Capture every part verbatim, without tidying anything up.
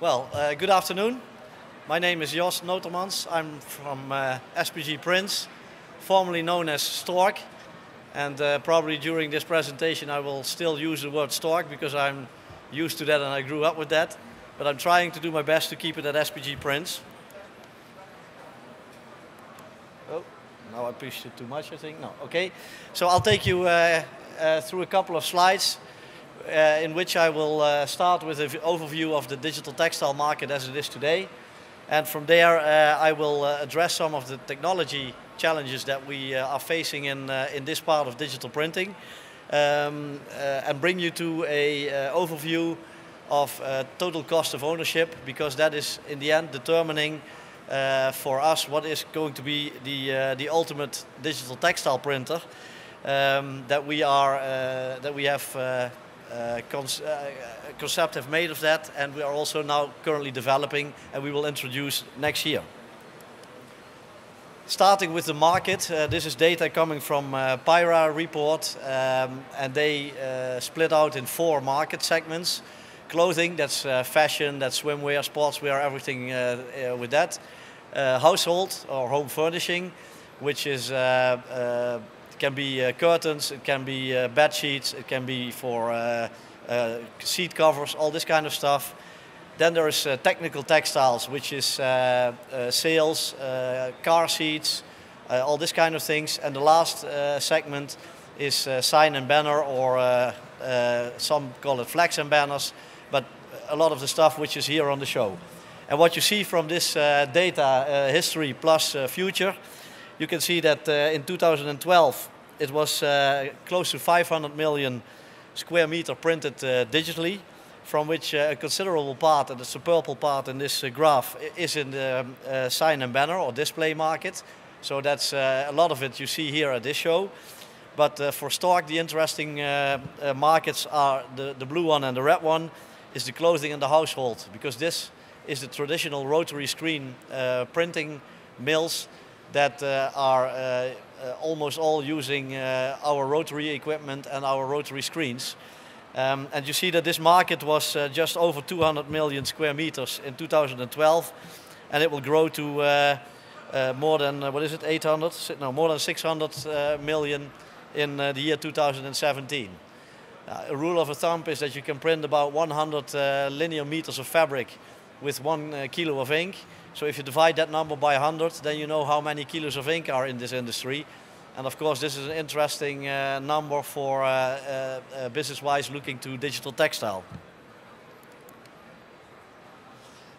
Well, uh, good afternoon. My name is Jos Notermans. I'm from uh, S P G Prints, formerly known as Stork. And uh, probably during this presentation I will still use the word Stork because I'm used to that and I grew up with that. But I'm trying to do my best to keep it at S P G Prints. Oh, now I pushed it too much, I think. No, okay. So I'll take you uh, uh, through a couple of slides. Uh, in which I will uh, start with an overview of the digital textile market as it is today. And from there uh, I will uh, address some of the technology challenges that we uh, are facing in, uh, in this part of digital printing. Um, uh, and bring you to an uh, overview of uh, total cost of ownership, because that is in the end determining uh, for us what is going to be the, uh, the ultimate digital textile printer um, that we are, uh, that we have uh, Uh, cons uh, concept have made of that, and we are also now currently developing, and we will introduce next year. Starting with the market, uh, this is data coming from uh, Pira report, um, and they uh, split out in four market segments: clothing, that's uh, fashion, that's swimwear, sportswear, everything uh, uh, with that; uh, household or home furnishing, which is uh, uh, It can be uh, curtains, it can be uh, bed sheets, it can be for uh, uh, seat covers, all this kind of stuff. Then there is uh, technical textiles, which is uh, uh, sails, uh, car seats, uh, all this kind of things. And the last uh, segment is uh, sign and banner, or uh, uh, some call it flags and banners, but a lot of the stuff which is here on the show. And what you see from this uh, data, uh, history plus uh, future, you can see that uh, in two thousand twelve it was uh, close to five hundred million square meter printed uh, digitally, from which uh, a considerable part, and it's the purple part in this uh, graph, is in the um, uh, sign and banner or display market. So that's uh, a lot of it you see here at this show. But uh, for Stork, the interesting uh, uh, markets are the, the blue one, and the red one is the clothing and the household, because this is the traditional rotary screen uh, printing mills that uh, are uh, uh, almost all using uh, our rotary equipment and our rotary screens. Um, and you see that this market was uh, just over two hundred million square meters in two thousand twelve, and it will grow to uh, uh, more than, uh, what is it, eight hundred? No, more than six hundred uh, million in uh, the year two thousand seventeen. Uh, a rule of a thumb is that you can print about one hundred uh, linear meters of fabric with one uh, kilo of ink. So if you divide that number by one hundred, then you know how many kilos of ink are in this industry. And of course, this is an interesting uh, number for uh, uh, uh, business-wise looking to digital textile.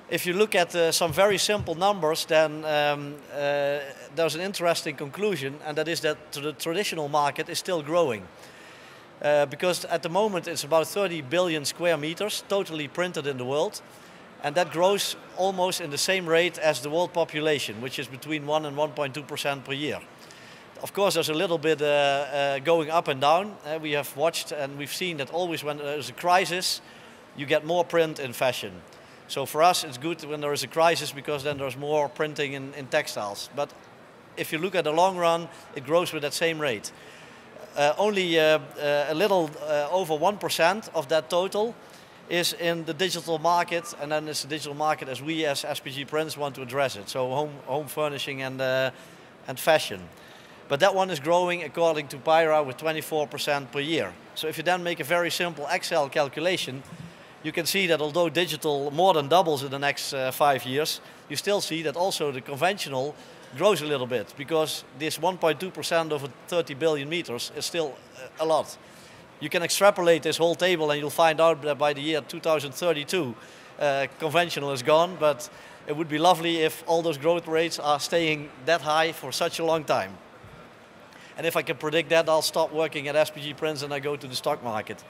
If you look at uh, some very simple numbers, then um, uh, there's an interesting conclusion, and that is that the traditional market is still growing. Uh, because at the moment, it's about thirty billion square meters totally printed in the world. And that grows almost in the same rate as the world population, which is between one and one point two percent per year. Of course, there's a little bit uh, uh, going up and down. Uh, we have watched and we've seen that always when there's a crisis, you get more print in fashion. So for us, it's good when there is a crisis, because then there's more printing in, in textiles. But if you look at the long run, it grows with that same rate. Uh, only uh, uh, a little uh, over one percent of that total is in the digital market, and then it's the digital market as we as S P G Prints want to address it. So home, home furnishing and, uh, and fashion. But that one is growing, according to Pira, with twenty-four percent per year. So if you then make a very simple Excel calculation, you can see that although digital more than doubles in the next uh, five years, you still see that also the conventional grows a little bit, because this one point two percent over thirty billion meters is still a lot. You can extrapolate this whole table, and you'll find out that by the year two thousand thirty-two, uh, conventional is gone. But it would be lovely if all those growth rates are staying that high for such a long time. And if I can predict that, I'll stop working at S P G Prints and I go to the stock market.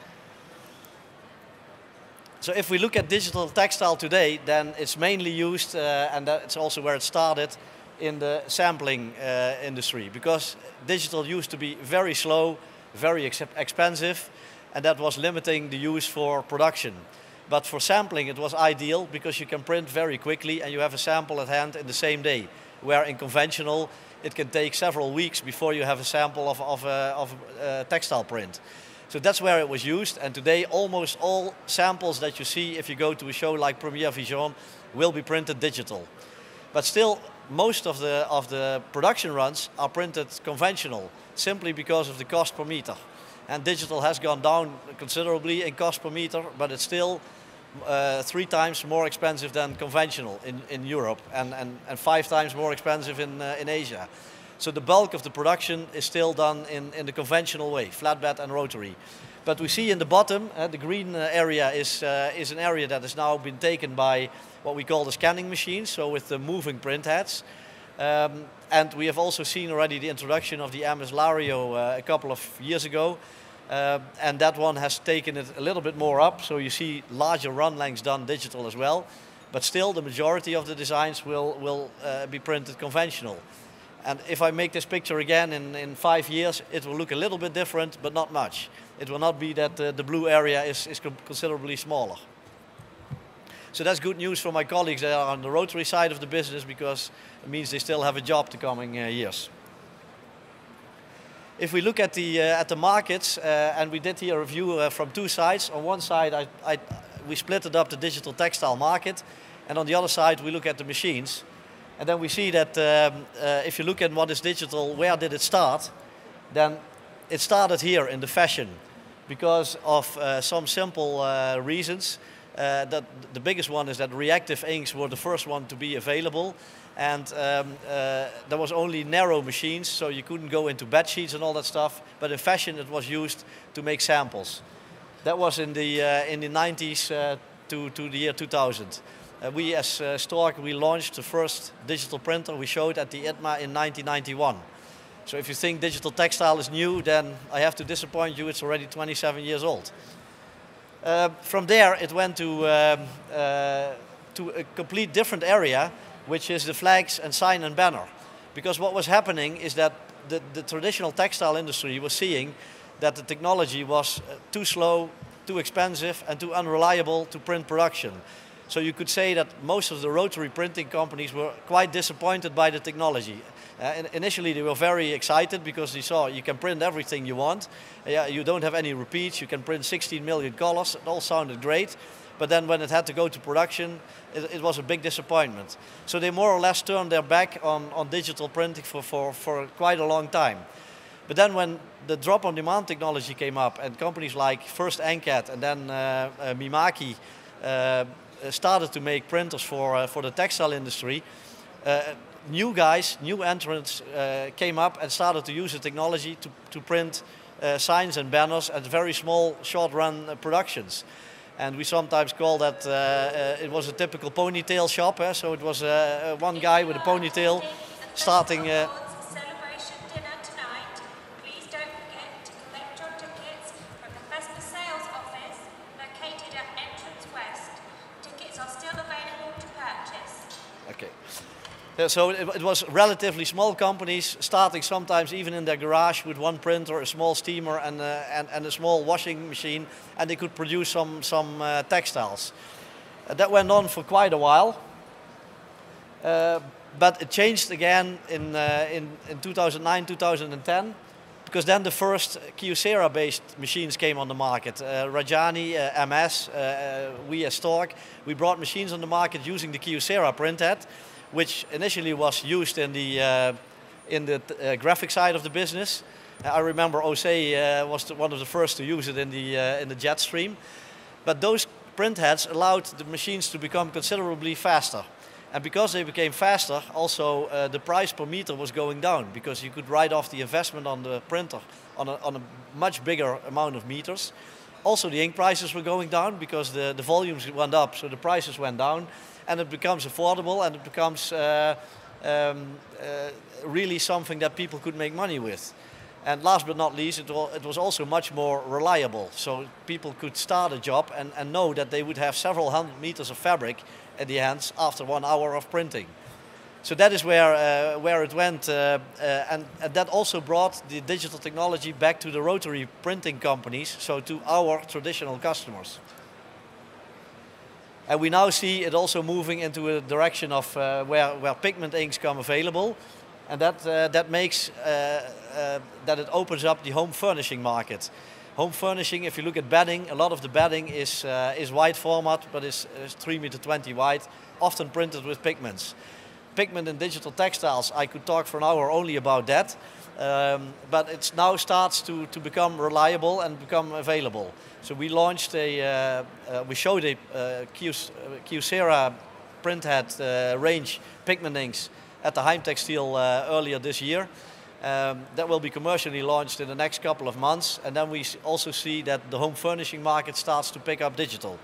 So if we look at digital textile today, then it's mainly used, uh, and that's also where it started, in the sampling uh, industry. Because digital used to be very slow, very ex expensive, and that was limiting the use for production. But for sampling it was ideal, because you can print very quickly and you have a sample at hand in the same day, where in conventional it can take several weeks before you have a sample of, of, uh, of uh, textile print. So that's where it was used, and today almost all samples that you see if you go to a show like Premiere Vision will be printed digital. But still, most of the, of the production runs are printed conventional, simply because of the cost per meter. And digital has gone down considerably in cost per meter, but it's still uh, three times more expensive than conventional in, in Europe, and, and, and five times more expensive in, uh, in Asia. So the bulk of the production is still done in, in the conventional way, flatbed and rotary. But we see in the bottom, uh, the green area is, uh, is an area that has now been taken by what we call the scanning machines, so with the moving print heads. Um, and we have also seen already the introduction of the M S Lario uh, a couple of years ago. Uh, and that one has taken it a little bit more up, so you see larger run lengths done digital as well. But still, the majority of the designs will, will uh, be printed conventional. And if I make this picture again in, in five years, it will look a little bit different, but not much. It will not be that uh, the blue area is, is considerably smaller. So that's good news for my colleagues that are on the rotary side of the business, because it means they still have a job the coming uh, years. If we look at the, uh, at the markets, uh, and we did here a review uh, from two sides. On one side, I, I, we splitted up the digital textile market, and on the other side, we look at the machines. And then we see that um, uh, if you look at what is digital, where did it start, then it started here in the fashion because of uh, some simple uh, reasons. Uh, that the biggest one is that reactive inks were the first one to be available, and um, uh, there was only narrow machines, so you couldn't go into bed sheets and all that stuff, but in fashion it was used to make samples. That was in the, uh, in the nineties uh, to, to the year two thousand. Uh, we as uh, Stork, we launched the first digital printer we showed at the I T M A in nineteen ninety-one. So if you think digital textile is new, then I have to disappoint you, it's already twenty-seven years old. Uh, from there it went to, um, uh, to a complete different area, which is the flags and sign and banner. Because what was happening is that the, the traditional textile industry was seeing that the technology was uh, too slow, too expensive and too unreliable to print production. So you could say that most of the rotary printing companies were quite disappointed by the technology. Uh, initially they were very excited because they saw you can print everything you want. Uh, you don't have any repeats, you can print sixteen million colors, it all sounded great. But then when it had to go to production, it, it was a big disappointment. So they more or less turned their back on, on digital printing for, for, for quite a long time. But then when the drop-on-demand technology came up and companies like first Encad and then uh, uh, Mimaki, uh, started to make printers for, uh, for the textile industry, uh, new guys, new entrants uh, came up and started to use the technology to, to print uh, signs and banners at very small short-run uh, productions. And we sometimes call that, uh, uh, it was a typical ponytail shop, eh? So it was uh, one guy with a ponytail starting... Uh, So it was relatively small companies starting sometimes even in their garage with one printer, a small steamer and a, and, and a small washing machine, and they could produce some, some uh, textiles. Uh, that went on for quite a while, uh, but it changed again in, uh, in, in two thousand nine, two thousand ten, because then the first Kyocera based machines came on the market. Uh, Rajani, uh, M S, uh, we as Stork, we brought machines on the market using the Kyocera printhead, which initially was used in the, uh, in the uh, graphic side of the business. Uh, I remember Océ uh, was the, one of the first to use it in the, uh, in the jet stream. But those printheads allowed the machines to become considerably faster. And because they became faster, also uh, the price per meter was going down, because you could write off the investment on the printer on a, on a much bigger amount of meters. Also the ink prices were going down because the, the volumes went up, so the prices went down. And it becomes affordable, and it becomes uh, um, uh, really something that people could make money with. And last but not least, it, it was also much more reliable. So people could start a job and, and know that they would have several hundred meters of fabric at the end after one hour of printing. So that is where, uh, where it went. Uh, uh, and, and that also brought the digital technology back to the rotary printing companies, so to our traditional customers. And we now see it also moving into a direction of uh, where, where pigment inks come available, and that, uh, that makes, uh, uh, that it opens up the home furnishing market. Home furnishing, if you look at bedding, a lot of the bedding is, uh, is wide format, but it's, it's three meter twenty wide, often printed with pigments. Pigment in digital textiles, I could talk for an hour only about that, um, but it now starts to, to become reliable and become available. So we launched a, uh, uh, we showed a uh, Kyocera printhead uh, range pigment inks at the Heimtextile uh, earlier this year. Um, that will be commercially launched in the next couple of months, and then we also see that the home furnishing market starts to pick up digital.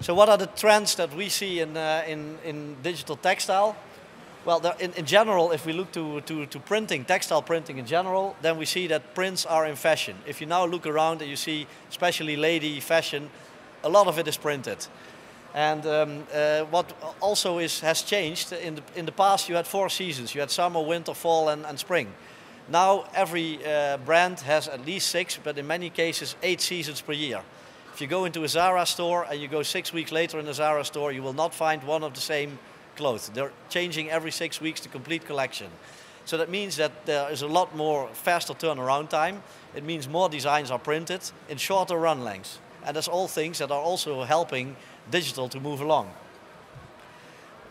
So what are the trends that we see in, uh, in, in digital textile? Well, there, in, in general, if we look to, to, to printing, textile printing in general, then we see that prints are in fashion. If you now look around and you see, especially lady fashion, a lot of it is printed. And um, uh, what also is, has changed, in the, in the past you had four seasons. You had summer, winter, fall and, and spring. Now every uh, brand has at least six, but in many cases eight seasons per year. If you go into a Zara store and you go six weeks later in a Zara store, you will not find one of the same clothes. They're changing every six weeks the complete collection. So that means that there is a lot more faster turnaround time. It means more designs are printed in shorter run lengths. And that's all things that are also helping digital to move along.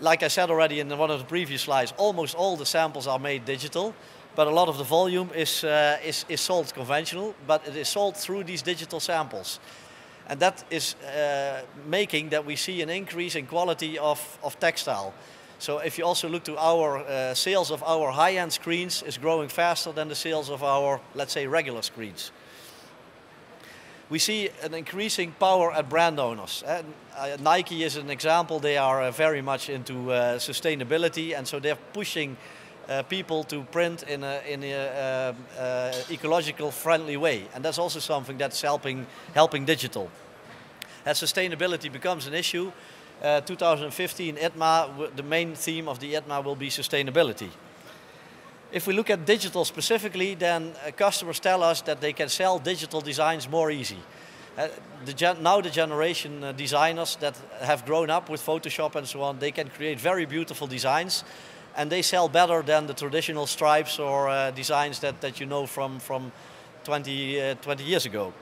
Like I said already in one of the previous slides, almost all the samples are made digital, but a lot of the volume is, uh, is, is sold conventional, but it is sold through these digital samples. And that is uh, making that we see an increase in quality of, of textile. So if you also look to our uh, sales of our high-end screens is growing faster than the sales of our, let's say, regular screens. We see an increasing power at brand owners. And, uh, Nike is an example. They are uh, very much into uh, sustainability, and so they're pushing uh, people to print in a, in a uh, uh, ecological friendly way. And that's also something that's helping, helping digital. As sustainability becomes an issue, uh, two thousand fifteen I T M A, the main theme of the I T M A will be sustainability. If we look at digital specifically, then uh, customers tell us that they can sell digital designs more easy. Uh, the gen now the generation uh, designers that have grown up with Photoshop and so on, they can create very beautiful designs and they sell better than the traditional stripes or uh, designs that, that you know from, from twenty, uh, twenty years ago.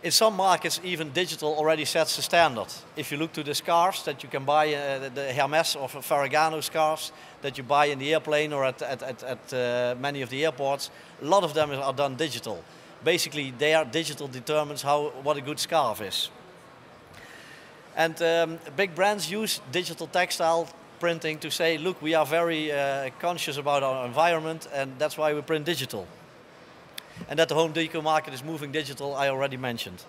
In some markets, even digital already sets the standard. If you look to the scarves that you can buy, uh, the Hermes or Ferragamo scarves that you buy in the airplane or at, at, at, at uh, many of the airports, a lot of them are done digital. Basically, they are digital determines how, what a good scarf is. And um, big brands use digital textile printing to say, look, we are very uh, conscious about our environment and that's why we print digital. And that the home deco market is moving digital, I already mentioned.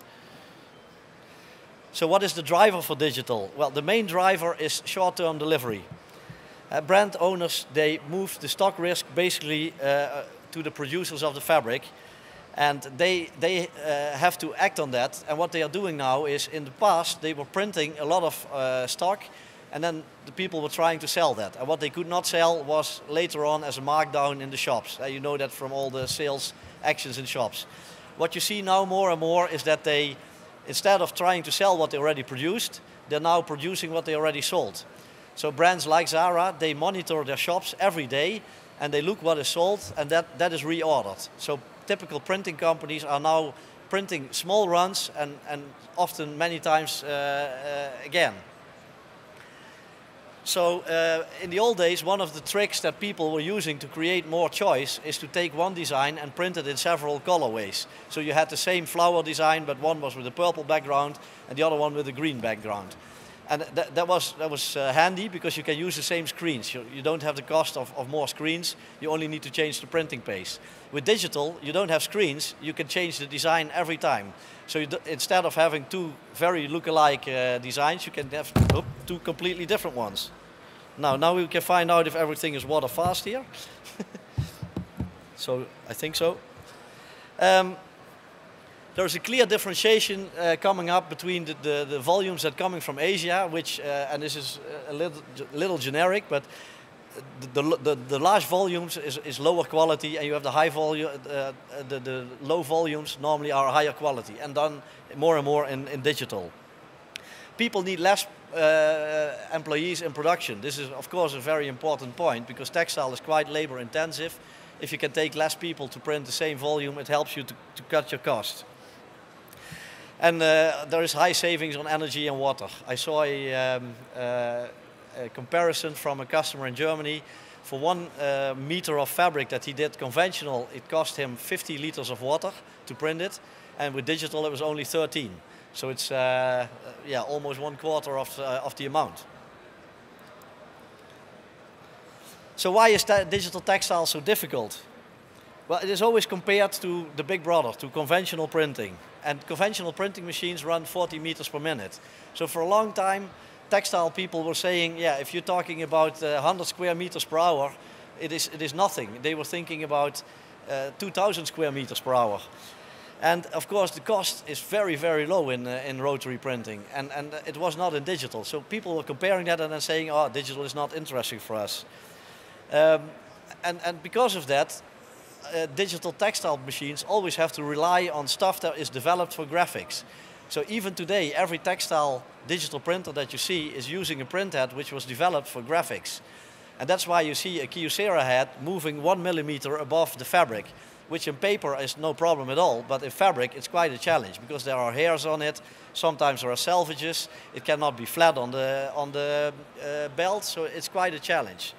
So what is the driver for digital? Well, the main driver is short-term delivery. Uh, brand owners, they move the stock risk basically uh, to the producers of the fabric. And they, they uh, have to act on that. And what they are doing now is, in the past, they were printing a lot of uh, stock. And then the people were trying to sell that. And what they could not sell was later on as a markdown in the shops. Uh, you know that from all the sales actions in shops. What you see now more and more is that they, instead of trying to sell what they already produced, they're now producing what they already sold. So brands like Zara, they monitor their shops every day and they look what is sold and that, that is reordered. So typical printing companies are now printing small runs and, and often many times uh, uh, again. So uh, in the old days, one of the tricks that people were using to create more choice is to take one design and print it in several colorways. So you had the same flower design, but one was with a purple background and the other one with a green background. And th that was, that was uh, handy because you can use the same screens. You, you don't have the cost of, of more screens. You only need to change the printing paste. With digital, you don't have screens. You can change the design every time. So you d instead of having two very look-alike uh, designs, you can have oh, two completely different ones. Now, now we can find out if everything is water fast here. So I think so. Um, There's a clear differentiation uh, coming up between the, the, the volumes that are coming from Asia, which, uh, and this is a little, little generic, but the, the, the large volumes is, is lower quality, and you have the high volume, uh, the, the low volumes normally are higher quality, and done more and more in, in digital. People need less uh, employees in production. This is, of course, a very important point because textile is quite labor intensive. If you can take less people to print the same volume, it helps you to, to cut your costs. And uh, there is high savings on energy and water. I saw a, um, uh, a comparison from a customer in Germany. For one uh, meter of fabric that he did conventional, it cost him fifty liters of water to print it. And with digital, it was only thirteen. So it's uh, yeah, almost one quarter of, uh, of the amount. So why is digital textile so difficult? Well, it is always compared to the big brother, to conventional printing. And conventional printing machines run forty meters per minute. So for a long time, textile people were saying, yeah, if you're talking about uh, one hundred square meters per hour, it is, it is nothing. They were thinking about uh, two thousand square meters per hour. And of course, the cost is very, very low in, uh, in rotary printing. And, and it was not in digital. So people were comparing that and then saying, oh, digital is not interesting for us. Um, and, and because of that, Uh, digital textile machines always have to rely on stuff that is developed for graphics. So even today, every textile digital printer that you see is using a printhead which was developed for graphics. And that's why you see a Kyocera head moving one millimeter above the fabric, which in paper is no problem at all, but in fabric it's quite a challenge because there are hairs on it, sometimes there are selvages, it cannot be flat on the, on the uh, belt, so it's quite a challenge.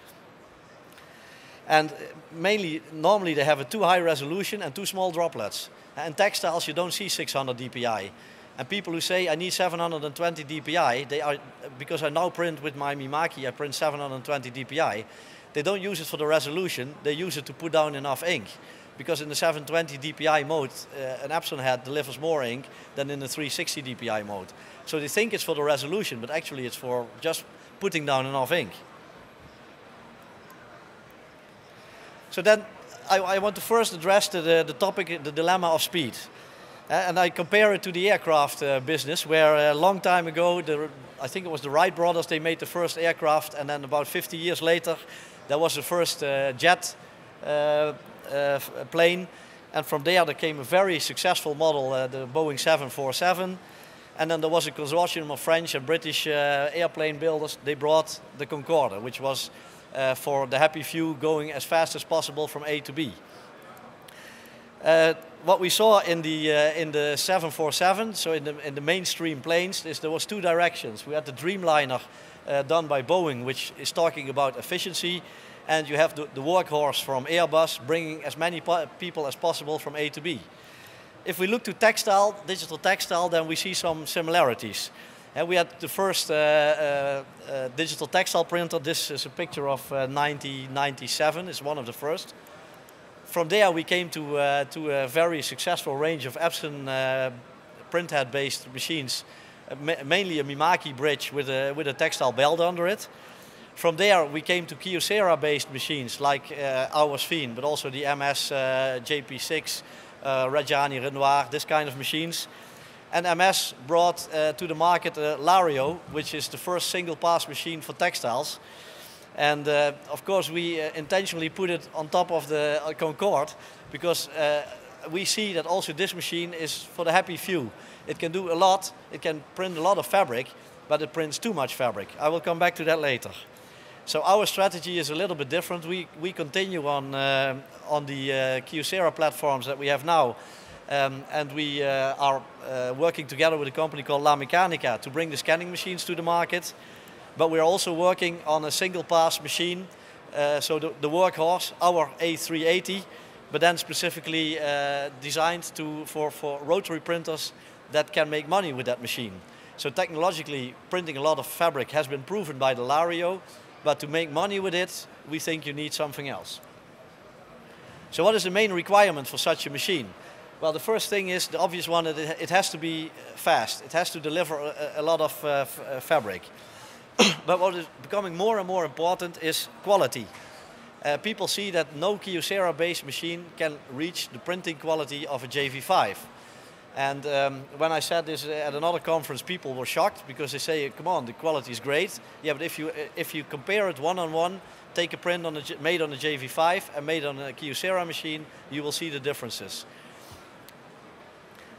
And mainly, normally they have a too high resolution and too small droplets. And textiles, you don't see six hundred D P I. And people who say, I need seven hundred twenty D P I, they are, because I now print with my Mimaki, I print seven hundred twenty D P I. They don't use it for the resolution, they use it to put down enough ink. Because in the seven twenty D P I mode, uh, an Epson head delivers more ink than in the three sixty D P I mode. So they think it's for the resolution, but actually it's for just putting down enough ink. So then I, I want to first address the, the, the topic, the dilemma of speed. Uh, and I compare it to the aircraft uh, business, where a long time ago, the, I think it was the Wright brothers, they made the first aircraft. And then about fifty years later, there was the first uh, jet uh, uh, plane. And from there, there came a very successful model, uh, the Boeing seven forty-seven. And then there was a consortium of French and British uh, airplane builders. They brought the Concorde, which was Uh, for the happy few going as fast as possible from A to B. Uh, what we saw in the, uh, in the seven forty-seven, so in the, in the mainstream planes, is there was two directions. We had the Dreamliner uh, done by Boeing, which is talking about efficiency, and you have the, the workhorse from Airbus bringing as many people as possible from A to B. If we look to textile, digital textile, then we see some similarities. And we had the first uh, uh, uh, digital textile printer. This is a picture of uh, nineteen ninety-seven. It's one of the first. From there, we came to, uh, to a very successful range of Epson uh, printhead-based machines, uh, ma mainly a Mimaki bridge with a, with a textile belt under it. From there, we came to Kyocera-based machines like uh, our Sfin, but also the M S uh, J P six, uh, Rajani Renoir, this kind of machines. And M S brought uh, to the market uh, Lario, which is the first single-pass machine for textiles. And uh, of course, we uh, intentionally put it on top of the uh, Concorde because uh, we see that also this machine is for the happy few. It can do a lot, it can print a lot of fabric, but it prints too much fabric. I will come back to that later. So our strategy is a little bit different. We, we continue on, uh, on the uh, Kyocera platforms that we have now. Um, and we uh, are uh, working together with a company called La Meccanica to bring the scanning machines to the market. But we are also working on a single pass machine, uh, so the, the workhorse, our A three eighty, but then specifically uh, designed to, for, for rotary printers that can make money with that machine. So technologically, printing a lot of fabric has been proven by the Lario, but to make money with it, we think you need something else. So what is the main requirement for such a machine? Well, the first thing is, the obvious one, that it has to be fast. It has to deliver a, a lot of uh, f uh, fabric. But what is becoming more and more important is quality. Uh, people see that no Kyocera-based machine can reach the printing quality of a J V five. And um, when I said this at another conference, people were shocked because they say, come on, the quality is great. Yeah, but if you, if you compare it one-on-one, take a print on a, made on a J V five and made on a Kyocera machine, you will see the differences.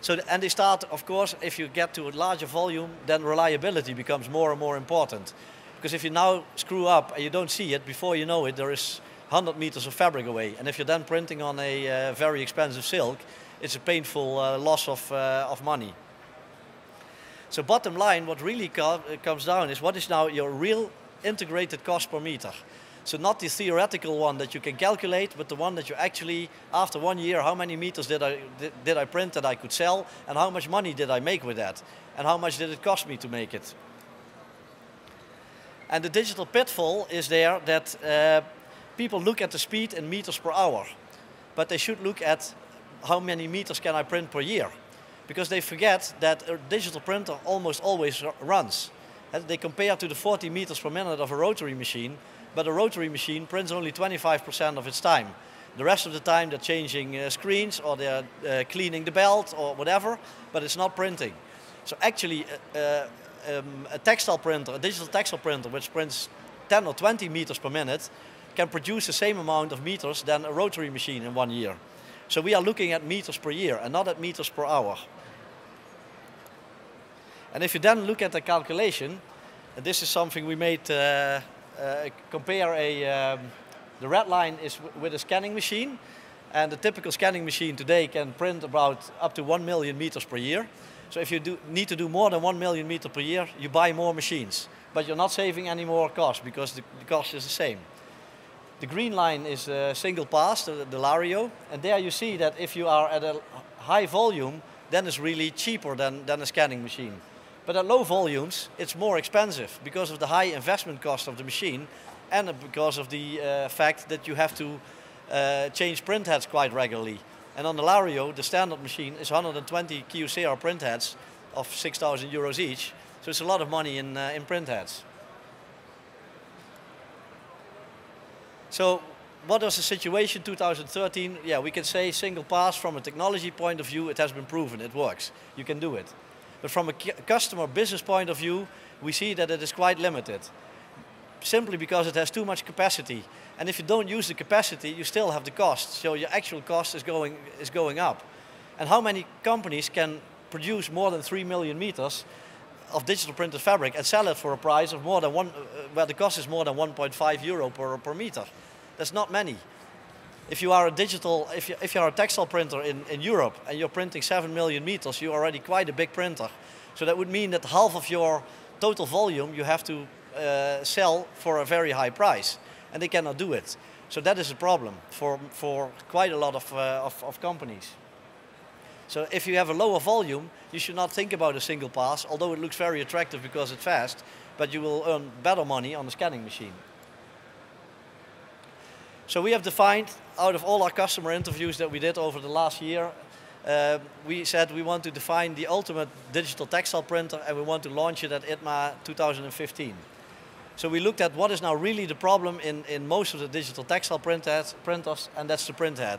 So, and they start, of course, if you get to a larger volume, then reliability becomes more and more important. Because if you now screw up and you don't see it, before you know it, there is one hundred meters of fabric away. And if you're then printing on a uh, very expensive silk, it's a painful uh, loss of, uh, of money. So bottom line, what really co comes down is what is now your real integrated cost per meter. So not the theoretical one that you can calculate, but the one that you actually, after one year, how many meters did I, did, did I print that I could sell, and how much money did I make with that, and how much did it cost me to make it. And the digital pitfall is there that uh, people look at the speed in meters per hour, but they should look at how many meters can I print per year, because they forget that a digital printer almost always runs. And they compare to the forty meters per minute of a rotary machine, but a rotary machine prints only twenty-five percent of its time. The rest of the time they're changing uh, screens, or they're uh, cleaning the belt or whatever, but it's not printing. So actually uh, um, a textile printer, a digital textile printer which prints ten or twenty meters per minute can produce the same amount of meters than a rotary machine in one year. So we are looking at meters per year and not at meters per hour. And if you then look at the calculation, and this is something we made uh, Uh, compare a, um, the red line is w with a scanning machine, and the typical scanning machine today can print about up to one million meters per year. So if you do need to do more than one million meters per year, you buy more machines, but you're not saving any more cost because the, the cost is the same. The green line is a single pass, the, the Lario, and there you see that if you are at a high volume, then it's really cheaper than, than a scanning machine. But at low volumes, it's more expensive because of the high investment cost of the machine, and because of the uh, fact that you have to uh, change print heads quite regularly. And on the Lario, the standard machine is one hundred twenty Kyocera print heads of six thousand euros each, so it's a lot of money in, uh, in print heads. So what was the situation two thousand thirteen? Yeah, we can say single pass from a technology point of view, it has been proven, it works, you can do it. But from a customer business point of view, we see that it is quite limited, simply because it has too much capacity. And if you don't use the capacity, you still have the cost. So your actual cost is going, is going up. And how many companies can produce more than three million meters of digital printed fabric and sell it for a price of more than one, uh, where the cost is more than one point five euro per, per meter? That's not many. If you are a digital, if you, if you are a textile printer in, in Europe and you're printing seven million meters, you're already quite a big printer. So that would mean that half of your total volume you have to uh, sell for a very high price, and they cannot do it. So that is a problem for, for quite a lot of, uh, of, of companies. So if you have a lower volume, you should not think about a single pass, although it looks very attractive because it's fast, but you will earn better money on the scanning machine. So we have defined, out of all our customer interviews that we did over the last year, uh, we said we want to define the ultimate digital textile printer, and we want to launch it at I T M A two thousand fifteen. So we looked at what is now really the problem in, in most of the digital textile printers, printers, and that's the print head.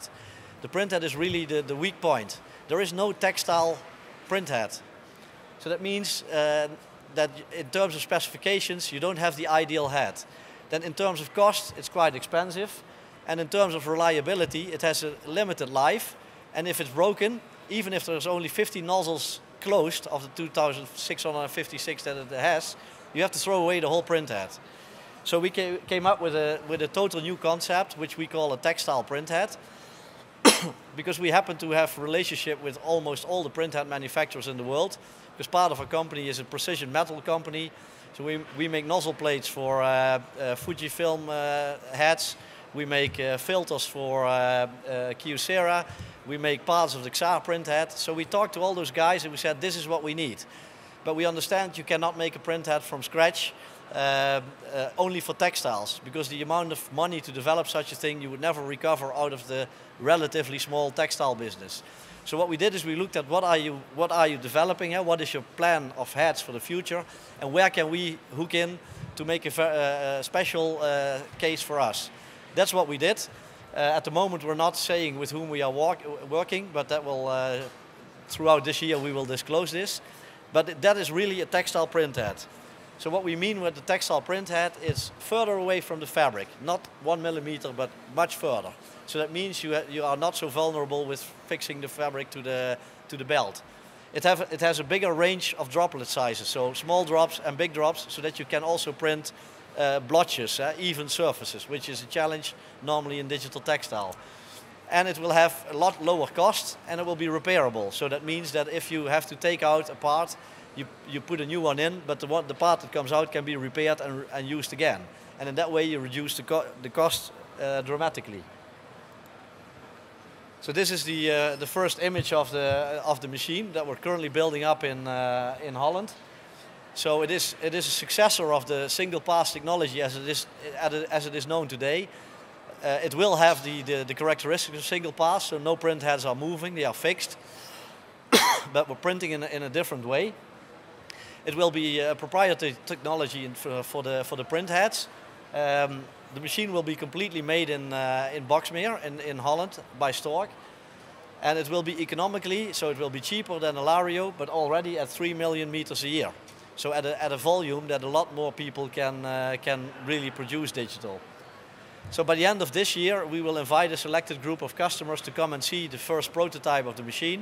The print head is really the, the weak point. There is no textile print head. So that means uh, that in terms of specifications, you don't have the ideal head. Then in terms of cost, it's quite expensive. And in terms of reliability, it has a limited life. And if it's broken, even if there's only fifty nozzles closed of the two thousand six hundred fifty-six that it has, you have to throw away the whole printhead. So we came up with a, with a total new concept, which we call a textile printhead, because we happen to have relationship with almost all the printhead manufacturers in the world, because part of our company is a precision metal company. So we, we make nozzle plates for uh, uh, Fujifilm uh, heads. We make uh, filters for uh, uh, Kyocera. We make parts of the X A R print head. So we talked to all those guys and we said, this is what we need. But we understand you cannot make a print head from scratch uh, uh, only for textiles, because the amount of money to develop such a thing you would never recover out of the relatively small textile business. So what we did is we looked at what are you, what are you developing here, what is your plan of heads for the future, and where can we hook in to make a uh, special uh, case for us. That's what we did. Uh, at the moment, we're not saying with whom we are working, but that will, uh, throughout this year, we will disclose this. But that is really a textile print head. So what we mean with the textile print head is further away from the fabric, not one millimeter, but much further. So that means you, you are not so vulnerable with fixing the fabric to the, to the belt. It, have, it has a bigger range of droplet sizes, so small drops and big drops, so that you can also print uh, blotches, uh, even surfaces, which is a challenge normally in digital textile. And it will have a lot lower cost, and it will be repairable. So that means that if you have to take out a part, You, you put a new one in, but the, one, the part that comes out can be repaired and, and used again. And in that way you reduce the, co the cost uh, dramatically. So this is the, uh, the first image of the, of the machine that we're currently building up in, uh, in Holland. So it is, it is a successor of the single pass technology as it is, as it is known today. Uh, it will have the, the, the characteristics of single pass, so no print heads are moving, they are fixed. But we're printing in a, in a different way. It will be a proprietary technology for, for the for the print heads. Um, the machine will be completely made in uh, in Boxmeer in in Holland by Stork, and it will be economically, so it will be cheaper than a Lario, but already at three million meters a year. So at a at a volume that a lot more people can uh, can really produce digital. So by the end of this year, we will invite a selected group of customers to come and see the first prototype of the machine,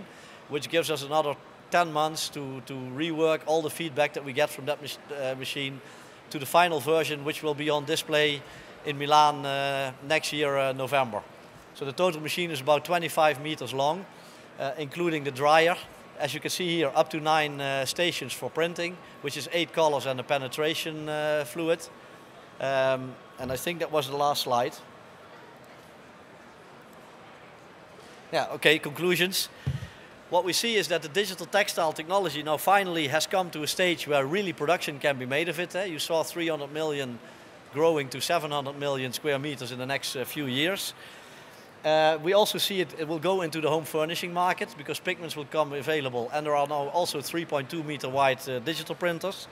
which gives us another ten months to, to rework all the feedback that we get from that mach uh, machine to the final version, which will be on display in Milan uh, next year, uh, November. So the total machine is about twenty-five meters long, uh, including the dryer. As you can see here, up to nine uh, stations for printing, which is eight colors and a penetration uh, fluid. Um, and I think that was the last slide. Yeah, okay, conclusions. What we see is that the digital textile technology now finally has come to a stage where really production can be made of it. Eh? You saw three hundred million growing to seven hundred million square meters in the next uh, few years. Uh, we also see it, it will go into the home furnishing market because pigments will come available, and there are now also three point two meter wide uh, digital printers.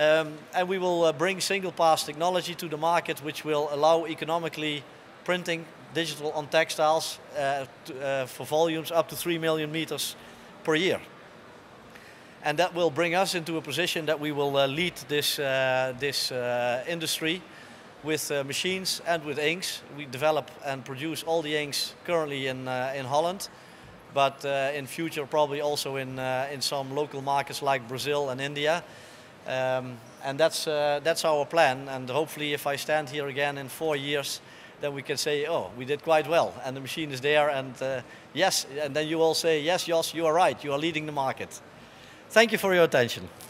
Um, and we will uh, bring single pass technology to the market, which will allow economically printing digital on textiles uh, to, uh, for volumes up to three million meters per year. And that will bring us into a position that we will uh, lead this, uh, this uh, industry with uh, machines and with inks. We develop and produce all the inks currently in, uh, in Holland, but uh, in future probably also in, uh, in some local markets like Brazil and India. Um, and that's, uh, that's our plan, and hopefully if I stand here again in four years, then we can say, oh, we did quite well, and the machine is there, and uh, yes, and then you all say, yes, Jos, you are right, you are leading the market. Thank you for your attention.